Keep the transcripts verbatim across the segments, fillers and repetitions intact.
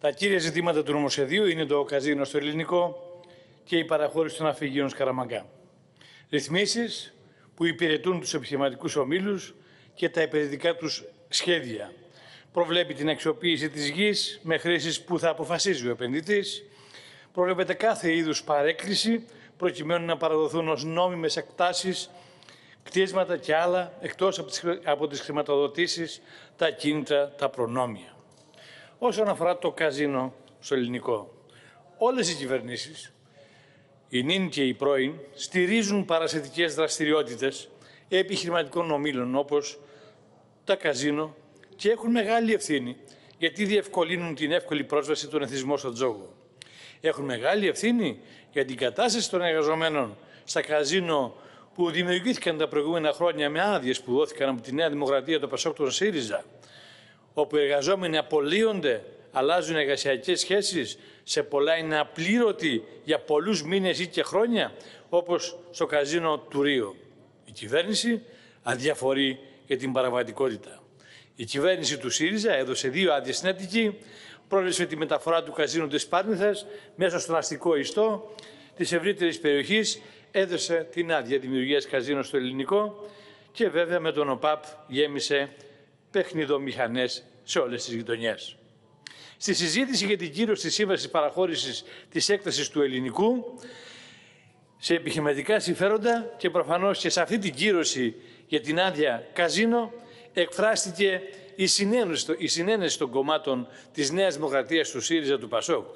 Τα κύρια ζητήματα του νομοσχεδίου είναι το καζίνο στο ελληνικό και η παραχώρηση των αφηγείων Σκαραμαγκά. Ρυθμίσεις που υπηρετούν τους επιχειρηματικούς ομίλους και τα επενδυτικά τους σχέδια. Προβλέπει την αξιοποίηση της γης με χρήσεις που θα αποφασίζει ο επενδυτής. Προβλέπεται κάθε είδους παρέκκληση προκειμένου να παραδοθούν ως νόμιμες εκτάσεις, κτίσματα και άλλα, εκτός από τις χρηματοδοτήσεις, τα κίνητρα, τα προνόμια. Όσον αφορά το καζίνο στο ελληνικό, όλες οι κυβερνήσεις, οι νυν και οι πρώην, στηρίζουν παρασιτικές δραστηριότητες επιχειρηματικών ομίλων όπως τα καζίνο και έχουν μεγάλη ευθύνη γιατί διευκολύνουν την εύκολη πρόσβαση των εθισμών στον τζόγο. Έχουν μεγάλη ευθύνη για την κατάσταση των εργαζομένων στα καζίνο που δημιουργήθηκαν τα προηγούμενα χρόνια με άδειες που δόθηκαν από τη Νέα Δημοκρατία, το Πασόκ, τον ΣΥΡΙΖΑ, όπου οι εργαζόμενοι απολύονται, αλλάζουν εργασιακές σχέσεις, σε πολλά είναι απλήρωτοι για πολλούς μήνες ή και χρόνια, όπως στο καζίνο του Ρίο. Η κυβέρνηση αδιαφορεί για την παραβατικότητα. Η κυβέρνηση του ΣΥΡΙΖΑ έδωσε δύο άδειες στην Αττική, πρόλευσε τη μεταφορά του καζίνου της Πάρνηθας μέσα στον αστικό ιστό της ευρύτερης περιοχής, έδωσε την άδεια δημιουργίας καζίνου στο ελληνικό και βέβαια με τον ΟΠΑΠ γέμισε παιχνιδομηχανές σε όλες τις γειτονιές. Στη συζήτηση για την κύρωση της σύμβασης παραχώρησης της έκτασης του ελληνικού σε επιχειρηματικά συμφέροντα και προφανώς και σε αυτή την κύρωση για την άδεια καζίνο εκφράστηκε η συνένεση, η συνένεση των κομμάτων της Νέας Δημοκρατίας, του ΣΥΡΙΖΑ, του ΠΑΣΟΚ.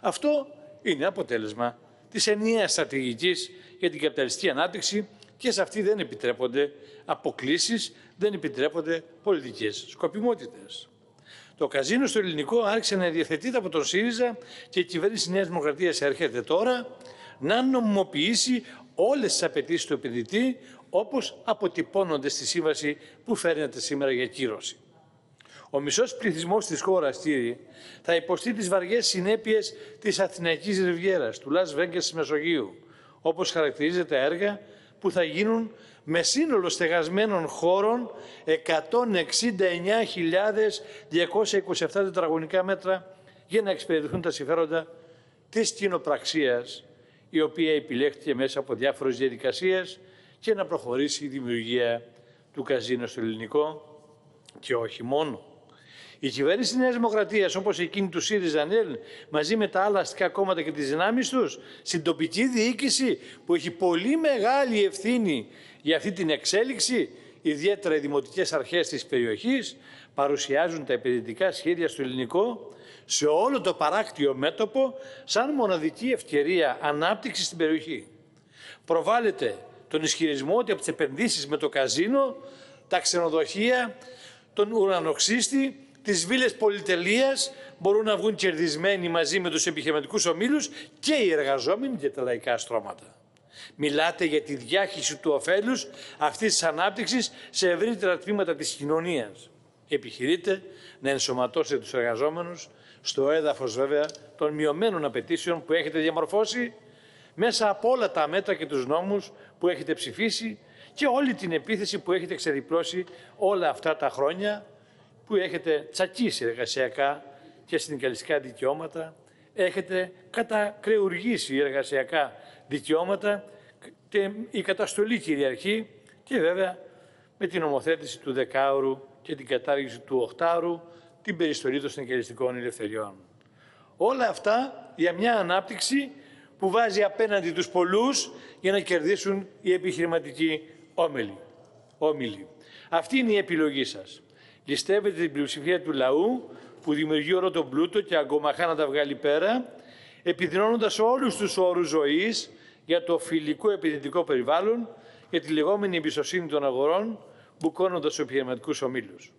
Αυτό είναι αποτέλεσμα της ενιαίας στρατηγικής για την καπιταλιστική ανάπτυξη και σε αυτή δεν επιτρέπονται αποκλίσεις, δεν επιτρέπονται πολιτικές σκοπιμότητες. Το καζίνο στο ελληνικό άρχισε να διαθετείται από τον ΣΥΡΙΖΑ και η κυβέρνηση της Νέας Δημοκρατίας έρχεται τώρα να νομιμοποιήσει όλες τις απαιτήσεις του επενδυτή όπως αποτυπώνονται στη σύμβαση που φέρνεται σήμερα για κύρωση. Ο μισός πληθυσμός της χώρας, κύριε, θα υποστεί τις βαριές συνέπειες της Αθηναϊκής Ριβιέρας, του Λας Βέγκας της Μεσογείου, όπως χαρακτηρίζεται τα έργα που θα γίνουν με σύνολο στεγασμένων χώρων εκατόν εξήντα εννιά χιλιάδες διακόσια είκοσι επτά τετραγωνικά μέτρα για να εξυπηρετηθούν τα συμφέροντα της κοινοπραξίας, η οποία επιλέχθηκε μέσα από διάφορες διαδικασίες και να προχωρήσει η δημιουργία του καζίνο στο ελληνικό και όχι μόνο. Η κυβέρνηση της Νέας Δημοκρατίας, όπως εκείνη του ΣΥΡΙΖΑ ΝΕΛ, μαζί με τα άλλα αστικά κόμματα και τις δυνάμεις τους, στην τοπική διοίκηση που έχει πολύ μεγάλη ευθύνη για αυτή την εξέλιξη, ιδιαίτερα οι δημοτικές αρχές της περιοχής, παρουσιάζουν τα επενδυτικά σχέδια στο ελληνικό σε όλο το παράκτιο μέτωπο σαν μοναδική ευκαιρία ανάπτυξης στην περιοχή. Προβάλλεται τον ισχυρισμό ότι από τις επενδύσεις με το καζίνο, τα ξενοδοχεία, τον ουρανοξύστη, τις βίλες πολυτελείας μπορούν να βγουν κερδισμένοι μαζί με τους επιχειρηματικούς ομίλους και οι εργαζόμενοι και τα λαϊκά στρώματα. Μιλάτε για τη διάχυση του ωφέλους αυτής της ανάπτυξης σε ευρύτερα τμήματα της κοινωνίας. Επιχειρείτε να ενσωματώσετε τους εργαζόμενους στο έδαφος βέβαια των μειωμένων απαιτήσεων που έχετε διαμορφώσει μέσα από όλα τα μέτρα και τους νόμους που έχετε ψηφίσει και όλη την επίθεση που έχετε ξεδιπλώσει όλα αυτά τα χρόνια που έχετε τσακίσει εργασιακά και συνδικαλιστικά δικαιώματα, έχετε κατακρεουργήσει εργασιακά δικαιώματα, η καταστολή κυριαρχεί και βέβαια με την νομοθέτηση του δεκάωρου και την κατάργηση του οχτάωρου, την περιστολή των συνδικαλιστικών ελευθεριών. Όλα αυτά για μια ανάπτυξη που βάζει απέναντι τους πολλούς για να κερδίσουν οι επιχειρηματικοί όμιλοι. Αυτή είναι η επιλογή σας. Ληστεύετε την πλειοψηφία του λαού που δημιουργεί όλο τον πλούτο και αγκομαχά να τα βγάλει πέρα, επιδεινώνοντας όλους τους όρους ζωής για το φιλικό επενδυτικό περιβάλλον και τη λεγόμενη εμπιστοσύνη των αγορών, μπουκώνοντας τους επιχειρηματικούς ομίλους.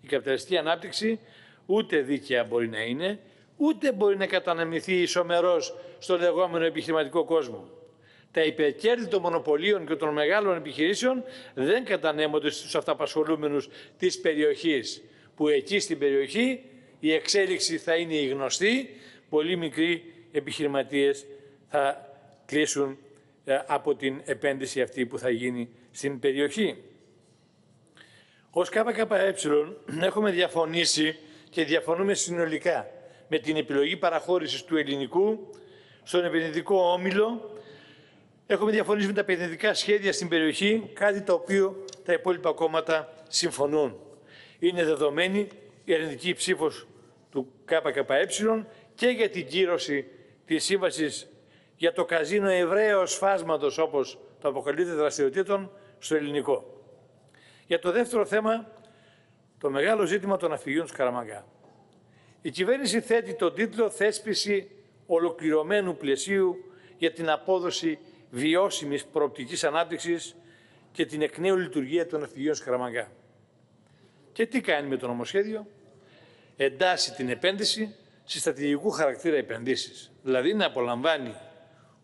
Η καπιταλιστική ανάπτυξη ούτε δίκαια μπορεί να είναι, ούτε μπορεί να καταναμηθεί ισομερώς στον λεγόμενο επιχειρηματικό κόσμο. Τα υπερκέρδη των μονοπωλίων και των μεγάλων επιχειρήσεων δεν κατανέμονται στους αυταπασχολούμενους της περιοχής, που εκεί στην περιοχή η εξέλιξη θα είναι η γνωστή, πολύ μικροί επιχειρηματίες θα κλείσουν από την επένδυση αυτή που θα γίνει στην περιοχή. Ως ΚΚΕ έχουμε διαφωνήσει και διαφωνούμε συνολικά με την επιλογή παραχώρησης του ελληνικού στον επενδυτικό όμιλο. Έχουμε διαφωνήσει με τα επενδυτικά σχέδια στην περιοχή, κάτι το οποίο τα υπόλοιπα κόμματα συμφωνούν. Είναι δεδομένη η αρνητική ψήφος του ΚΚΕ και για την κύρωση της σύμβασης για το καζίνο Εβραίος φάσματος, όπως το αποκαλείται, δραστηριοτήτων στο ελληνικό. Για το δεύτερο θέμα, το μεγάλο ζήτημα των αφηγείων Σκαραμαγκά. Η κυβέρνηση θέτει τον τίτλο «Θέσπιση ολοκληρωμένου πλαισίου για την απόδοση βιώσιμης προοπτικής ανάπτυξης και την εκ νέου λειτουργία των αφηγείων Σκαραμαγκά». Και τι κάνει με το νομοσχέδιο? Εντάσσει την επένδυση σε στρατηγικού χαρακτήρα επενδύσεις, δηλαδή να απολαμβάνει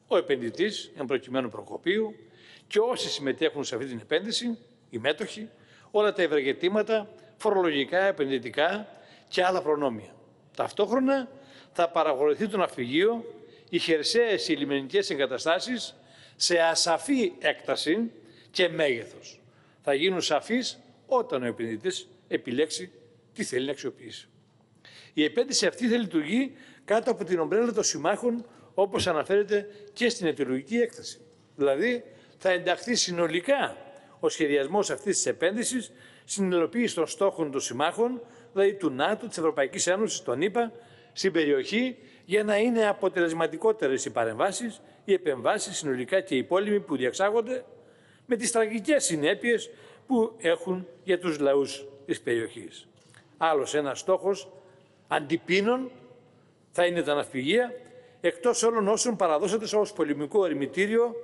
ο επενδυτής, εν προκειμένου προκοπίου, και όσοι συμμετέχουν σε αυτή την επένδυση, οι μέτοχοι, όλα τα ευεργετήματα, φορολογικά, επενδυτικά και άλλα προνόμια. Ταυτόχρονα θα παραχωρηθεί τον αφηγείο οι χερσαίες λιμενικές εγκαταστάσεις σε ασαφή έκταση και μέγεθος. Θα γίνουν σαφείς όταν ο επενδυτής επιλέξει τι θέλει να αξιοποιήσει. Η επένδυση αυτή θα λειτουργεί κάτω από την ομπρέλα των συμμάχων, όπως αναφέρεται και στην αιτιολογική έκταση. Δηλαδή, θα ενταχθεί συνολικά ο σχεδιασμός αυτής της επένδυσης στην υλοποίηση των στόχων των συμμάχων, δηλαδή του ΝΑΤΟ, της Ευρωπαϊκής Ένωσης, των ΗΠΑ, στην περιοχή, για να είναι αποτελεσματικότερες οι παρεμβάσεις, οι επεμβάσεις συνολικά και οι πόλεμοι που διεξάγονται, με τις τραγικές συνέπειες που έχουν για τους λαούς της περιοχής. Άλλος ένας στόχος αντιπίνων θα είναι τα ναυπηγεία, εκτός όλων όσων παραδώσατε ως πολεμικό ερημητήριο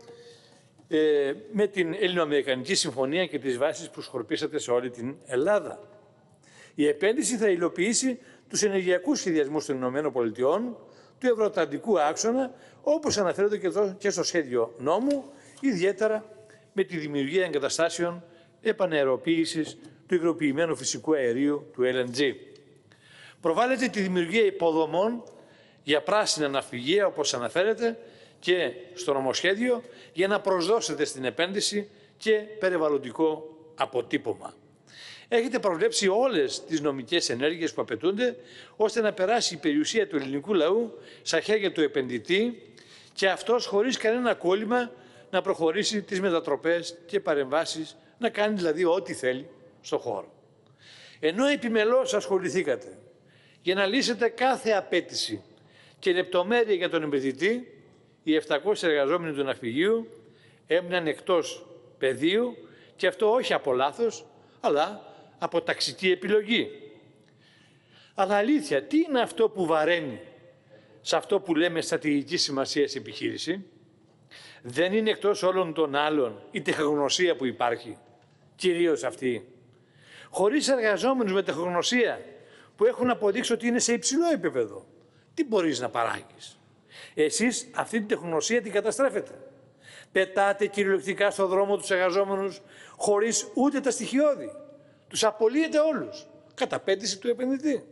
ε, με την Ελληνοαμερικανική Συμφωνία και τις βάσεις που σκορπίσατε σε όλη την Ελλάδα. Η επένδυση θα υλοποιήσει τους ενεργειακούς σχεδιασμούς των ΗΠΑ, του Ευρωατλαντικού άξονα, όπως αναφέρονται και, εδώ, και στο σχέδιο νόμου, ιδιαίτερα με τη δημιουργία εγκαταστάσεων επαναεροποίησης του υγροποιημένου φυσικού αερίου, του ελ εν τζι. Προβάλλεται τη δημιουργία υποδομών για πράσινα ναυπηγεία, όπως αναφέρεται και στο νομοσχέδιο, για να προσδώσετε στην επένδυση και περιβαλλοντικό αποτύπωμα. Έχετε προβλέψει όλες τις νομικές ενέργειες που απαιτούνται, ώστε να περάσει η περιουσία του ελληνικού λαού στα χέρια του επενδυτή και αυτός χωρίς κανένα κόλλημα να προχωρήσει τις μετατροπές και παρεμβάσεις, να κάνει δηλαδή ό,τι θέλει στον χώρο. Ενώ επιμελώς ασχοληθήκατε για να λύσετε κάθε απέτηση και λεπτομέρεια για τον επενδυτή, οι επτακόσιοι εργαζόμενοι του ναυπηγείου έμειναν εκτός πεδίου, και αυτό όχι από λάθος, αλλά από ταξική επιλογή. Αλλά αλήθεια, τι είναι αυτό που βαραίνει σε αυτό που λέμε στρατηγική σημασία επιχείρηση? Δεν είναι εκτός όλων των άλλων η τεχνογνωσία που υπάρχει, κυρίως αυτή. Χωρίς εργαζόμενους με τεχνογνωσία που έχουν αποδείξει ότι είναι σε υψηλό επίπεδο, τι μπορείς να παράγεις? Εσείς αυτή την τεχνογνωσία την καταστρέφετε. Πετάτε κυριολεκτικά στον δρόμο τους εργαζόμενους χωρίς ούτε τα στοιχειώδη. Τους απολύετε όλους, κατά απέτηση του επενδυτή.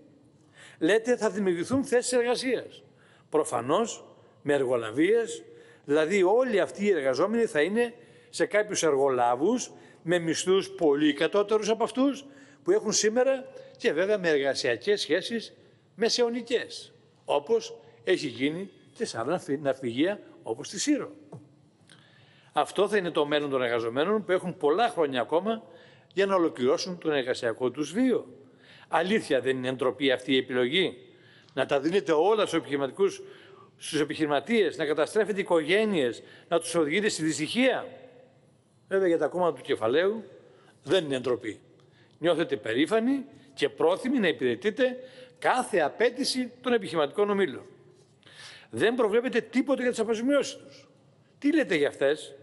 Λέτε θα δημιουργηθούν θέσεις εργασίας. Προφανώς με εργολαβίες, δηλαδή όλοι αυτοί οι εργαζόμενοι θα είναι σε κάποιους εργολάβους με μισθούς πολύ κατώτερους από αυτούς που έχουν σήμερα και βέβαια με εργασιακές σχέσεις μεσαιωνικές, όπως έχει γίνει και σε άλλα ναυπηγεία όπως τη Σύρο. Αυτό θα είναι το μέλλον των εργαζομένων που έχουν πολλά χρόνια ακόμα για να ολοκληρώσουν τον εργασιακό τους βίο. Αλήθεια δεν είναι εντροπή αυτή η επιλογή? Να τα δίνετε όλα στους επιχειρηματικούς, στους επιχειρηματίες, να καταστρέφετε οικογένειες, να τους οδηγείτε στη δυστυχία. Βέβαια για τα κόμματα του κεφαλαίου δεν είναι εντροπή. Νιώθετε περήφανοι και πρόθυμοι να υπηρετείτε κάθε απέτηση των επιχειρηματικών ομίλων. Δεν προβλέπετε τίποτα για τις αποζημιώσεις τους. Τι λέτε για αυτές?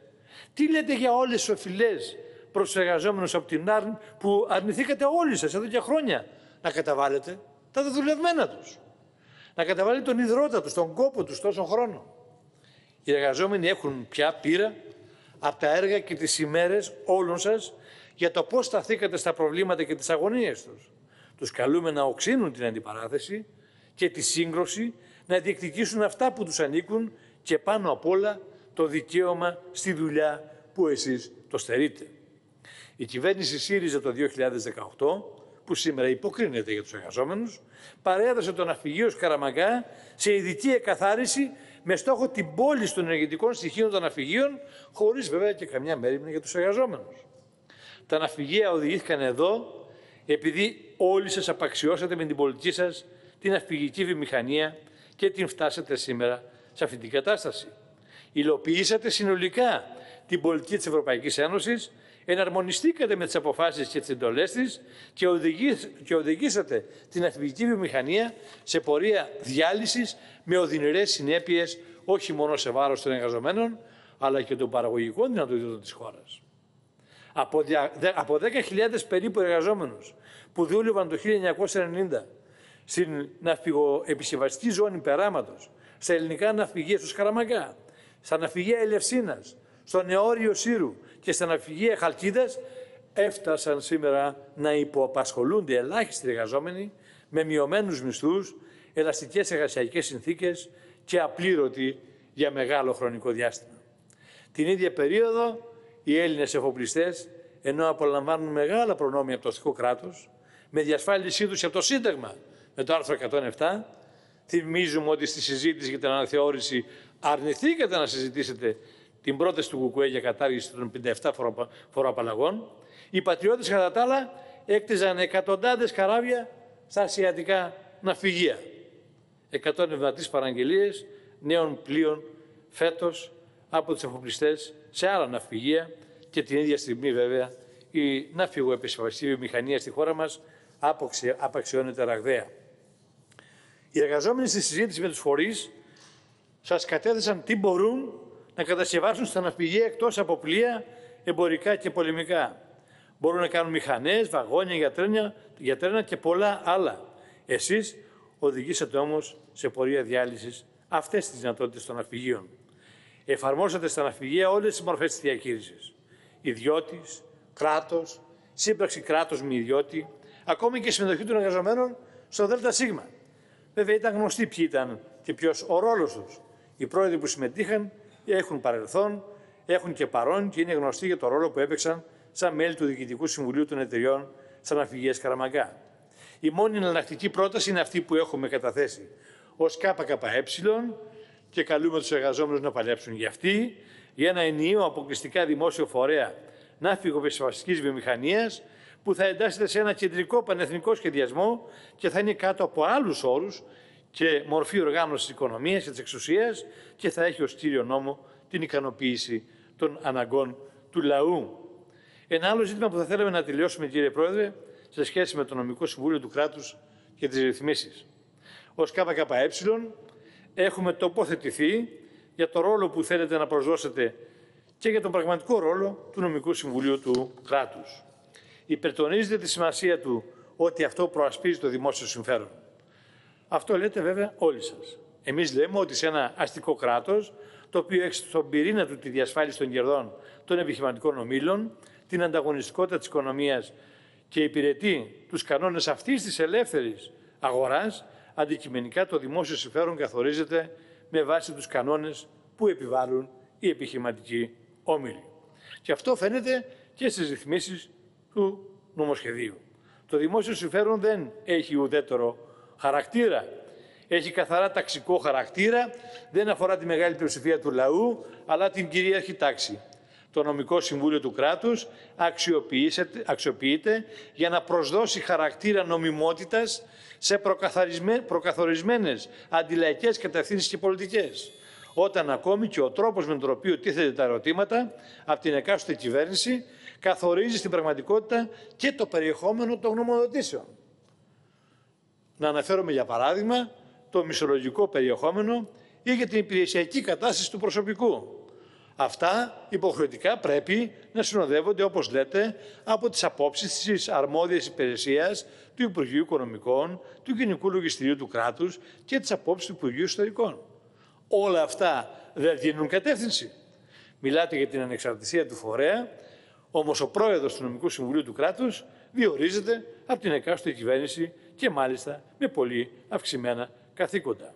Τι λέτε για όλες τις οφειλές προς τους εργαζόμενους από την ΑΡΝ που αρνηθήκατε όλοι σας εδώ και χρόνια να καταβάλλετε τα δεδουλευμένα τους? Να καταβάλλετε τον ιδρώτα τους, τον κόπο τους τόσο χρόνο. Οι εργαζόμενοι έχουν πια πείρα από τα έργα και τις ημέρες όλων σας για το πώς σταθήκατε στα προβλήματα και τις αγωνίες τους. Τους καλούμε να οξύνουν την αντιπαράθεση και τη σύγκρουση, να διεκδικήσουν αυτά που τους ανήκουν και πάνω απ' όλα το δικαίωμα στη δουλειά που εσείς το στερείτε. Η κυβέρνηση ΣΥΡΙΖΑ το δύο χιλιάδες δεκαοκτώ, που σήμερα υποκρίνεται για τους εργαζόμενους, παρέδωσε τον αφηγείο Καραμαγκά σε ειδική εκαθάριση με στόχο την πώληση των ενεργητικών στοιχείων των αφηγείων, χωρίς βέβαια και καμιά μέριμνα για τους εργαζόμενους. Τα ναυπηγεία οδηγήθηκαν εδώ επειδή όλοι σας απαξιώσατε με την πολιτική σας την ναυπηγική βιομηχανία και την φτάσατε σήμερα σε αυτή την κατάσταση. Υλοποιήσατε συνολικά την πολιτική της Ευρωπαϊκής Ένωσης, εναρμονιστήκατε με τις αποφάσεις και τις εντολές της και, οδηγή, και οδηγήσατε την ναυπηγική βιομηχανία σε πορεία διάλυσης με οδυνηρές συνέπειες όχι μόνο σε βάρος των εργαζομένων, αλλά και των παραγωγικών δυνατοτήτων της χώρας. Από δέκα χιλιάδες περίπου εργαζόμενους που δούλευαν το χίλια εννιακόσια ενενήντα στην ναυπηγοεπισκευαστική ζώνη Περάματος, στα ελληνικά ναυπηγεία στους Καραμαγκά, στα ναυπηγεία Ελευσίνας, στο Νεόριο Σύρου και στα ναυπηγεία Χαλκίδας, έφτασαν σήμερα να υποαπασχολούνται ελάχιστοι εργαζόμενοι με μειωμένους μισθούς, ελαστικές εργασιακές συνθήκες και απλήρωτοι για μεγάλο χρονικό διάστημα. Την ίδια περίοδο, οι Έλληνες εφοπλιστές, ενώ απολαμβάνουν μεγάλα προνόμια από το αστικό κράτος, με διασφάλισή τους από το Σύνταγμα με το άρθρο εκατόν επτά, θυμίζουμε ότι στη συζήτηση για την αναθεώρηση αρνηθήκατε να συζητήσετε την πρόταση του ΚΚΕ για κατάργηση των πενήντα επτά φοροαπαλλαγών, οι πατριώτες κατά τα άλλα έκτιζαν εκατοντάδες καράβια στα ασιατικά ναυπηγεία. εκατόν εβδομήντα τρεις παραγγελίες νέων πλοίων φέτος από τους εφοπλιστές σε άλλα ναυπηγεία και την ίδια στιγμή βέβαια η ναυπηγοεπισκευαστική μηχανία στη χώρα μας απαξιώνεται ραγδαία. Οι εργαζόμενοι στη συζήτηση με τους φορείς σας κατέθεσαν τι μπορούν να κατασκευάσουν στα ναυπηγεία εκτός από πλοία, εμπορικά και πολεμικά. Μπορούν να κάνουν μηχανές, βαγόνια για τρένα, για τρένα και πολλά άλλα. Εσείς οδηγήσατε όμως σε πορεία διάλυσης αυτές τις δυνατότητες των ναυπηγείων. Εφαρμόσατε στα ναυπηγεία όλες τις μορφές της διακήρυξης. Ιδιώτης, κράτος, σύμπραξη κράτος με ιδιώτη, ακόμη και συμμετοχή των εργαζομένων στο ΔΣ. Βέβαια ήταν γνωστοί ποιοι ήταν και ποιος ο ρόλος τους. Οι πρόεδροι που συμμετείχαν έχουν παρελθόν, έχουν και παρόν και είναι γνωστοί για το ρόλο που έπαιξαν σαν μέλη του Διοικητικού Συμβουλίου των Εταιριών στα ναυπηγεία Καραμαγκά. Η μόνη εναλλακτική πρόταση είναι αυτή που έχουμε καταθέσει ως ΚΚΕ. Και καλούμε τους εργαζόμενους να παλέψουν για αυτή, για ένα ενιαίο αποκλειστικά δημόσιο φορέα ναυπηγοεπισκευαστικής βιομηχανίας που θα εντάσσεται σε ένα κεντρικό πανεθνικό σχεδιασμό και θα είναι κάτω από άλλους όρους και μορφή οργάνωσης της οικονομίας και της εξουσίας και θα έχει ως κύριο νόμο την ικανοποίηση των αναγκών του λαού. Ένα άλλο ζήτημα που θα θέλαμε να τελειώσουμε, κύριε Πρόεδρε, σε σχέση με το Νομικό Συμβούλιο του Κράτους και τις ρυθμίσεις. Ως ΚΚΕ, έχουμε τοποθετηθεί για το ρόλο που θέλετε να προσδώσετε και για τον πραγματικό ρόλο του Νομικού Συμβουλίου του Κράτους. Υπερτονίζετε τη σημασία του ότι αυτό προασπίζει το δημόσιο συμφέρον. Αυτό λέτε βέβαια όλοι σας. Εμείς λέμε ότι σε ένα αστικό κράτος, το οποίο έχει στον πυρήνα του τη διασφάλιση των κερδών των επιχειρηματικών ομίλων, την ανταγωνιστικότητα της οικονομίας και υπηρετεί τους κανόνες αυτής της ελεύθερης αγοράς, αντικειμενικά το δημόσιο συμφέρον καθορίζεται με βάση τους κανόνες που επιβάλλουν οι επιχειρηματικοί όμιλοι. Και αυτό φαίνεται και στις ρυθμίσεις του νομοσχεδίου. Το δημόσιο συμφέρον δεν έχει ουδέτερο χαρακτήρα. Έχει καθαρά ταξικό χαρακτήρα, δεν αφορά τη μεγάλη πλειοψηφία του λαού, αλλά την κυρίαρχη τάξη. Το Νομικό Συμβούλιο του Κράτους αξιοποιείται για να προσδώσει χαρακτήρα νομιμότητας σε προκαθορισμένες αντιλαϊκές κατευθύνσεις και πολιτικές, όταν ακόμη και ο τρόπος με τον οποίο τίθεται τα ερωτήματα από την εκάστοτε κυβέρνηση καθορίζει στην πραγματικότητα και το περιεχόμενο των γνωμοδοτήσεων. Να αναφέρομαι για παράδειγμα το μισολογικό περιεχόμενο ή για την υπηρεσιακή κατάσταση του προσωπικού. Αυτά υποχρεωτικά πρέπει να συνοδεύονται, όπως λέτε, από τις απόψεις της αρμόδιας υπηρεσίας του Υπουργείου Οικονομικών, του Γενικού Λογιστηρίου του Κράτους και τις απόψεις του Υπουργείου Ιστορικών. Όλα αυτά δεν δίνουν κατεύθυνση. Μιλάτε για την ανεξαρτησία του φορέα, όμως ο πρόεδρος του Νομικού Συμβουλίου του Κράτους διορίζεται από την εκάστοτε κυβέρνηση και μάλιστα με πολύ αυξημένα καθήκοντα.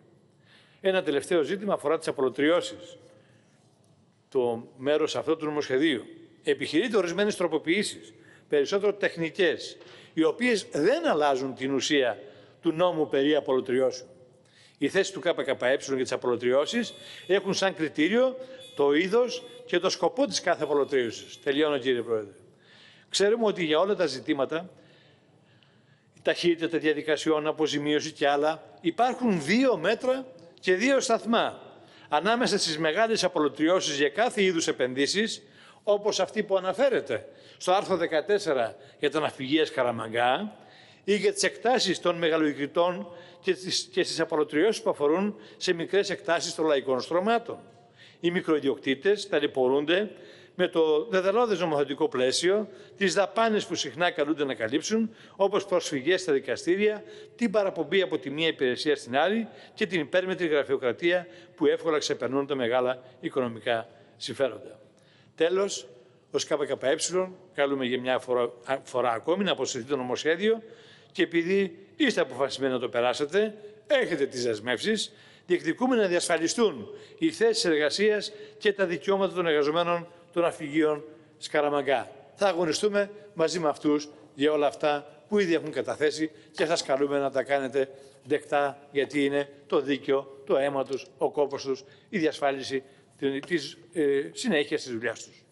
Ένα τελευταίο ζήτημα αφορά τις απολωτριώσεις. Το μέρος αυτό του νομοσχεδίου. Επιχειρείται ορισμένες τροποποιήσεις περισσότερο τεχνικές, οι οποίες δεν αλλάζουν την ουσία του νόμου περί απολωτριώσεων. Η θέση του ΚΚΕ για τις απολωτριώσεις έχουν σαν κριτήριο το είδος και το σκοπό της κάθε απολωτρίωσης. Τελειώνω, κύριε Πρόεδρε. Ξέρουμε ότι για όλα τα ζητήματα, η ταχύτητα διαδικασιών, αποζημίωση και άλλα, υπάρχουν δύο μέτρα και δύο σταθμά ανάμεσα στις μεγάλες απολωτριώσεις για κάθε είδους επενδύσεις, όπως αυτή που αναφέρεται στο άρθρο δεκατέσσερα για τα ναυπηγεία Καραμαγκά ή για τις εκτάσεις των μεγαλοοικητών και στις απολωτριώσεις που αφορούν σε μικρές εκτάσεις των λαϊκών στρωμάτων. Οι μικροϊδιοκτήτες ταλαιπωρούνται με το δεδαλώδες νομοθετικό πλαίσιο, τις δαπάνες που συχνά καλούνται να καλύψουν, όπως προσφυγές στα δικαστήρια, την παραπομπή από τη μία υπηρεσία στην άλλη και την υπέρμετρη γραφειοκρατία που εύκολα ξεπερνούν τα μεγάλα οικονομικά συμφέροντα. Τέλος, ως ΚΚΕ, καλούμε για μια φορά ακόμη να αποσυρθεί το νομοσχέδιο και επειδή είστε αποφασισμένοι να το περάσετε, έχετε τις δεσμεύσεις, διεκδικούμε να διασφαλιστούν οι θέσεις εργασίας και τα δικαιώματα των εργαζομένων των ναυπηγείων Σκαραμαγκά. Θα αγωνιστούμε μαζί με αυτούς για όλα αυτά που ήδη έχουν καταθέσει και σας καλούμε να τα κάνετε δεκτά, γιατί είναι το δίκαιο, το αίμα τους, ο κόπος τους, η διασφάλιση της συνέχειας της δουλειάς τους.